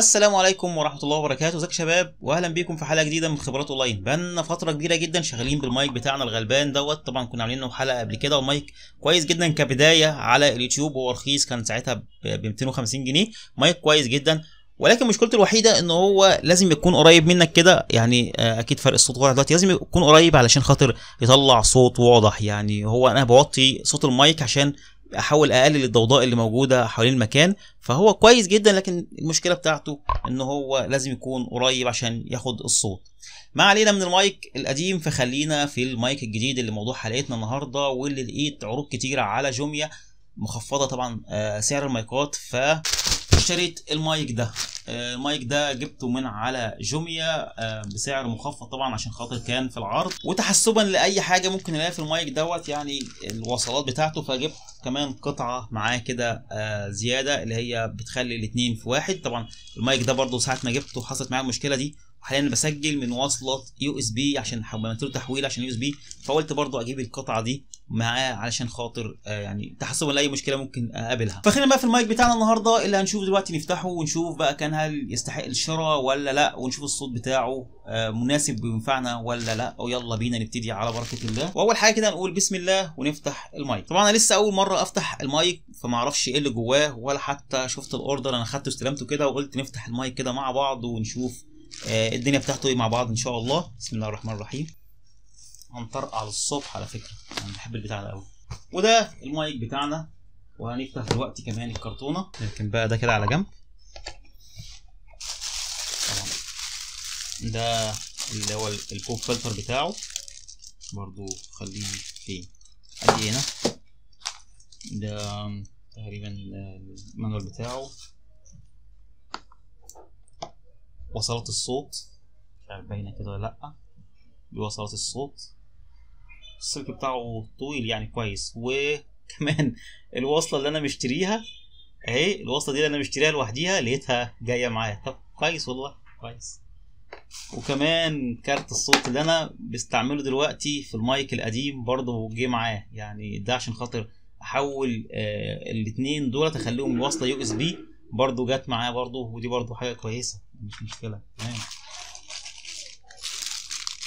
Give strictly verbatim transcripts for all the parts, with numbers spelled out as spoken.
السلام عليكم ورحمه الله وبركاته. ازيكم يا شباب واهلا بيكم في حلقه جديده من خبرات اون لاين. بقالنا فتره كبيره جدا شغالين بالمايك بتاعنا الغلبان دوت. طبعا كنا عاملين له حلقه قبل كده والمايك كويس جدا كبدايه على اليوتيوب، هو رخيص، كان ساعتها ب مئتين وخمسين جنيه، مايك كويس جدا، ولكن مشكلته الوحيده ان هو لازم يكون قريب منك كده، يعني اكيد فرق الصوت واضح دلوقتي، لازم يكون قريب علشان خاطر يطلع صوت واضح. يعني هو انا بوطي صوت المايك عشان احاول اقلل الضوضاء اللي موجوده حوالين المكان، فهو كويس جدا، لكن المشكله بتاعته ان هو لازم يكون قريب عشان ياخد الصوت. ما علينا من المايك القديم، فخلينا في المايك الجديد اللي موضوع حلقتنا النهارده، واللي لقيت عروض كتيره على جوميا مخفضه طبعا سعر المايكات، فاشتريت المايك ده. المايك ده جبته من على جوميا بسعر مخفض طبعا عشان خاطر كان في العرض، وتحسبا لاي حاجه ممكن الاقيها في المايك دوت، يعني الوصلات بتاعته، فجبت كمان قطعه معاه كده زياده اللي هي بتخلي الاثنين في واحد. طبعا المايك ده برده ساعه ما جبته حصلت معايا المشكله دي، وحاليا بسجل من وصله يو اس بي عشان عملت له تحويل عشان يو اس بي، فقلت برده اجيب القطعه دي معاه علشان خاطر يعني تحسبا لاي مشكله ممكن اقابلها. فخلينا بقى في المايك بتاعنا النهارده اللي هنشوف دلوقتي، نفتحه ونشوف بقى كان هل يستحق الشراء ولا لا، ونشوف الصوت بتاعه مناسب وينفعنا ولا لا. ويلا بينا نبتدي على بركه الله. واول حاجه كده نقول بسم الله ونفتح المايك. طبعا انا لسه اول مره افتح المايك، فما اعرفش ايه اللي جواه ولا حتى شفت الاوردر، انا خدته واستلمته كده وقلت نفتح المايك كده مع بعض ونشوف الدنيا بتاعته ايه مع بعض ان شاء الله. بسم الله الرحمن الرحيم. هنطرقع للصبح على فكره، انا بحب البتاع ده قوي. وده المايك بتاعنا، وهنفتح دلوقتي كمان الكرتونه، لكن بقى ده كده على جنب. ده اللي هو البوب فلتر بتاعه برضو، خليه فين ادي هنا. ده تقريبا المانوال بتاعه، وصلات الصوت مش عارف باينه كده ولا لا، دي وصلات الصوت، السلك بتاعه طويل يعني كويس. وكمان الوصله اللي انا مشتريها اهي، الوصله دي اللي انا مشتريها لوحديها لقيتها جايه معايا، طب كويس والله كويس. وكمان كارت الصوت اللي انا بستعمله دلوقتي في المايك القديم برضه جه معاه، يعني ده عشان خاطر احول آه الاثنين دول اخليهم وصله يو اس بي، برضه جت معاه برضه، ودي برضه حاجه كويسه مش مشكله تمام.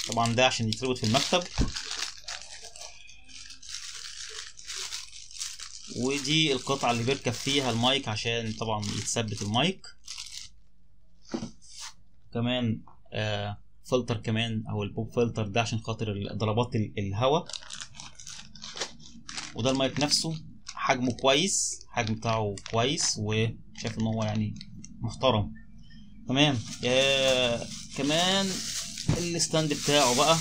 طبعا ده عشان يتربط في المكتب، ودي القطعه اللي بيركب فيها المايك عشان طبعا يتثبت المايك. كمان آه فلتر كمان او البوب فلتر ده عشان خاطر ضربات الهواء. وده المايك نفسه حجمه كويس، حجم بتاعه كويس، وشايف ان هو يعني محترم تمام. آه كمان الستاند بتاعه بقى،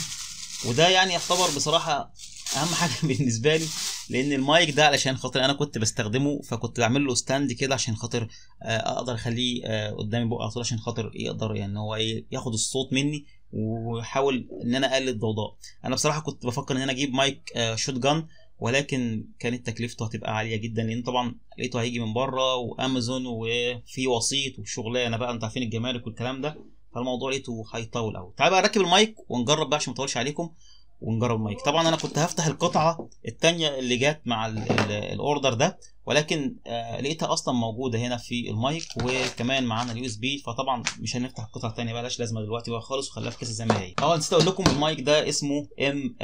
وده يعني يعتبر بصراحه اهم حاجه بالنسبه لي، لان المايك ده علشان خاطر انا كنت بستخدمه، فكنت بعمل له ستاند كده عشان خاطر اقدر اخليه قدامي بقى على طول عشان خاطر يقدر يعني هو ايه ياخد الصوت مني، واحاول ان انا اقلل الضوضاء. انا بصراحه كنت بفكر ان انا اجيب مايك شوت جان، ولكن كانت تكلفته هتبقى عاليه جدا، لان طبعا لقيته هيجي من بره وامازون وفي وسيط وشغلانه بقى، انتوا عارفين الجمارك والكلام ده، فالموضوع لقيته هيطول قوي. تعالوا بقى نركب المايك ونجرب بقى عشان ما اطولش عليكم، ونجرب المايك. طبعا انا كنت هفتح القطعه الثانيه اللي جت مع الاوردر ده، ولكن آه لقيتها اصلا موجوده هنا في المايك، وكمان معانا اليو اس بي، فطبعا مش هنفتح القطعه الثانيه بلاش لازمه دلوقتي بقى خالص، وخليها في كيسه زي ما هي. اه نسيت اقول لكم المايك ده اسمه ام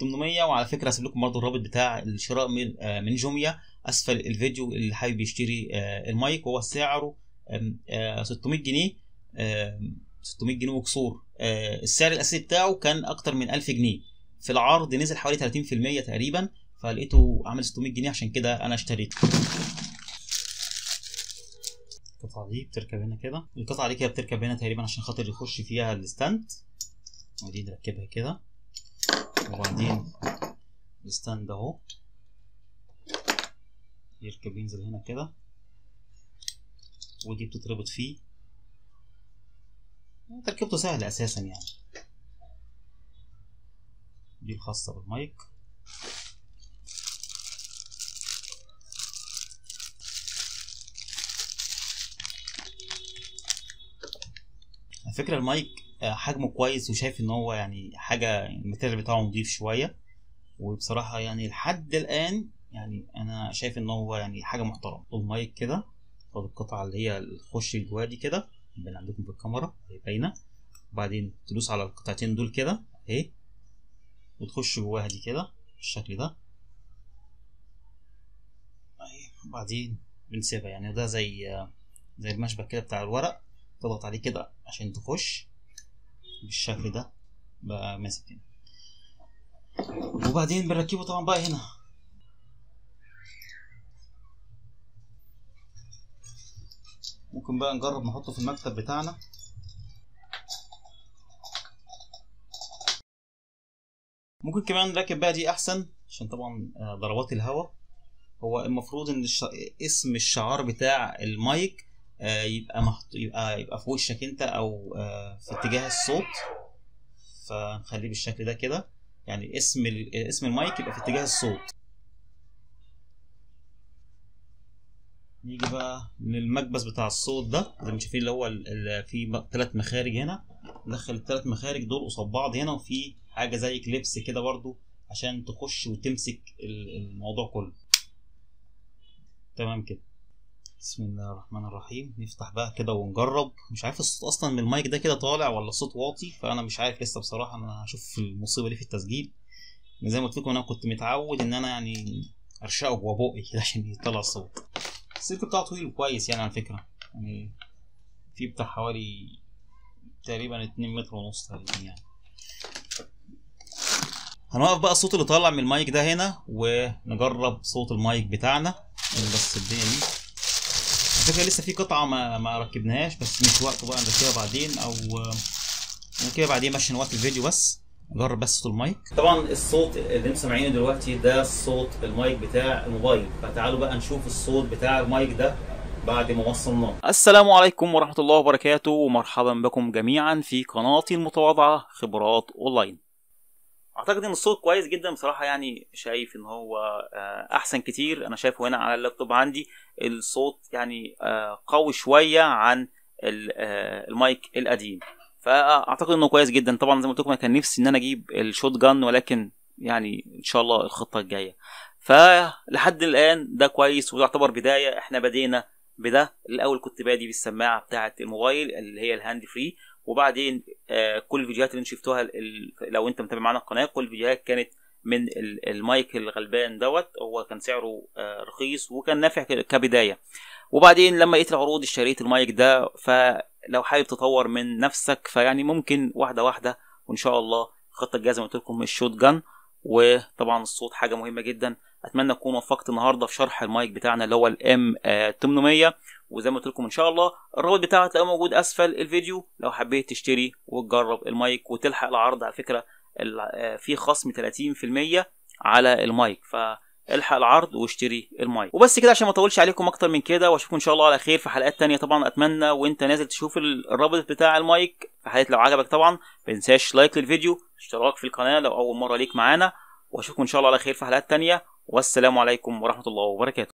تمنمية، وعلى فكره هسيب لكم برضه الرابط بتاع الشراء من آه من جوميا اسفل الفيديو، اللي حابب يشتري آه المايك. هو سعره آه ستمية جنيه، آه ستمية جنيه وكسور. آه السعر الاساسي بتاعه كان اكتر من ألف جنيه، في العرض نزل حوالي ثلاثين بالمية تقريبا، فلقيته عامل ستمية جنيه، عشان كده انا اشتريته. القطعه دي بتركب هنا كده، القطعه دي كده بتركب هنا تقريبا عشان خاطر يخش فيها الستاند، ودي نركبها كده، وبعدين الستاند اهو يركب ينزل هنا كده، ودي بتتربط فيه. تركيبته سهله اساسا يعني. دي الخاصه بالمايك، على فكره المايك حجمه كويس، وشايف ان هو يعني حاجه الماتيريال بتاعه نضيف شويه، وبصراحه يعني لحد الان يعني انا شايف ان هو يعني حاجه محترمه. المايك كده، خد القطعه اللي هي الخش الجوادي كده من عندكم بالكاميرا باينه، وبعدين تدوس على القطعتين دول كده اهي وتخش جواها دي كده بالشكل ده اهي، وبعدين بنسيبها. يعني ده زي زي المشبك كده بتاع الورق، تضغط عليه كده عشان تخش بالشكل ده بقى ماسك هنا، وبعدين بنركبه طبعا بقى هنا. ممكن بقى نجرب نحطه في المكتب بتاعنا. ممكن كمان نركب بقى دي احسن عشان طبعا ضربات الهواء. هو المفروض ان الش... اسم الشعار بتاع المايك يبقى محط... يبقى يبقى في وشك انت او في اتجاه الصوت، فنخليه بالشكل ده كده. يعني اسم ال... اسم المايك يبقى في اتجاه الصوت. نيجي بقى للمكبس بتاع الصوت ده زي ما شايفين، اللي هو اللي فيه ثلاث مخارج هنا. ندخل الثلاث مخارج دول قصاد بعض هنا، وفي حاجه زي كليبس كده برضو عشان تخش وتمسك الموضوع كله. تمام كده، بسم الله الرحمن الرحيم. نفتح بقى كده ونجرب. مش عارف الصوت اصلا من المايك ده كده طالع ولا الصوت واطي، فانا مش عارف لسه بصراحه. انا هشوف المصيبه دي في التسجيل. زي ما قلت لكم انا كنت متعود ان انا يعني ارشقه جوه بقي كده عشان يطلع الصوت. السلك بتاعه طويل كويس يعني على فكره، يعني في بتاع حوالي تقريبا اتنين متر ونص تقريبا. يعني هنوقف بقى الصوت اللي طالع من المايك ده هنا ونجرب صوت المايك بتاعنا. بس الدنيا دي على فكره لسه في قطعه ما ما ركبناهاش، بس مش وقته بقى، نركبها بعدين او ممكن بعدين عشان وقت الفيديو. بس نجرب بس صوت المايك. طبعا الصوت اللي انتم سامعينه دلوقتي ده صوت المايك بتاع الموبايل، فتعالوا بقى نشوف الصوت بتاع المايك ده بعد ما وصلناه. السلام عليكم ورحمه الله وبركاته، ومرحبا بكم جميعا في قناتي المتواضعه خبرات اون لاين. اعتقد ان الصوت كويس جدا بصراحه، يعني شايف ان هو احسن كتير. انا شايفه هنا على اللابتوب عندي الصوت يعني قوي شويه عن المايك القديم، فاعتقد انه كويس جدا. طبعا زي ما قلت لكم انا كان نفسي ان انا اجيب الشوت جان، ولكن يعني ان شاء الله الخطه الجايه. فلحد الان ده كويس ويعتبر بدايه. احنا بدينا بده. الاول كنت بادي بالسماعه بتاعه الموبايل اللي هي الهاند فري، وبعدين آه كل الفيديوهات اللي انتم شفتوها لو انت متابع معانا القناه، كل الفيديوهات كانت من المايك الغلبان دوت. هو كان سعره آه رخيص وكان نافع كبدايه. وبعدين لما لقيت العروض اشتريت المايك ده. ف لو حابب تطور من نفسك فيعني ممكن واحده واحده، وان شاء الله الخطه الجايه زي ما قلت لكم الشوت جان. وطبعا الصوت حاجه مهمه جدا. اتمنى اكون وفقت النهارده في شرح المايك بتاعنا اللي هو الام تمنمية، وزي ما قلت لكم ان شاء الله الرابط بتاعه هتلاقوه موجود اسفل الفيديو لو حبيت تشتري وتجرب المايك وتلحق العرض. على فكره في خصم تلاتين في المية على المايك، فالحق العرض واشتري المايك. وبس كده عشان ما اطولش عليكم اكتر من كده، واشوفكم ان شاء الله على خير في حلقات تانية. طبعا اتمنى وانت نازل تشوف الرابط بتاع المايك في حلقات لو عجبك. طبعا ما تنساش لايك للفيديو، اشتراك في القناه لو اول مره ليك معانا، واشوفكم ان شاء الله على خير في حلقات تانية. والسلام عليكم ورحمة الله وبركاته.